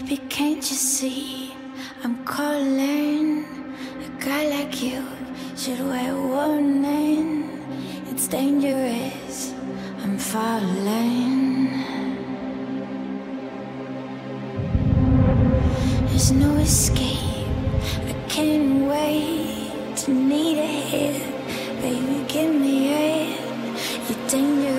Baby, can't you see I'm calling? A guy like you should wear a warning. It's dangerous, I'm falling. There's no escape, I can't wait. Need a hit, baby, give me it. You're dangerous.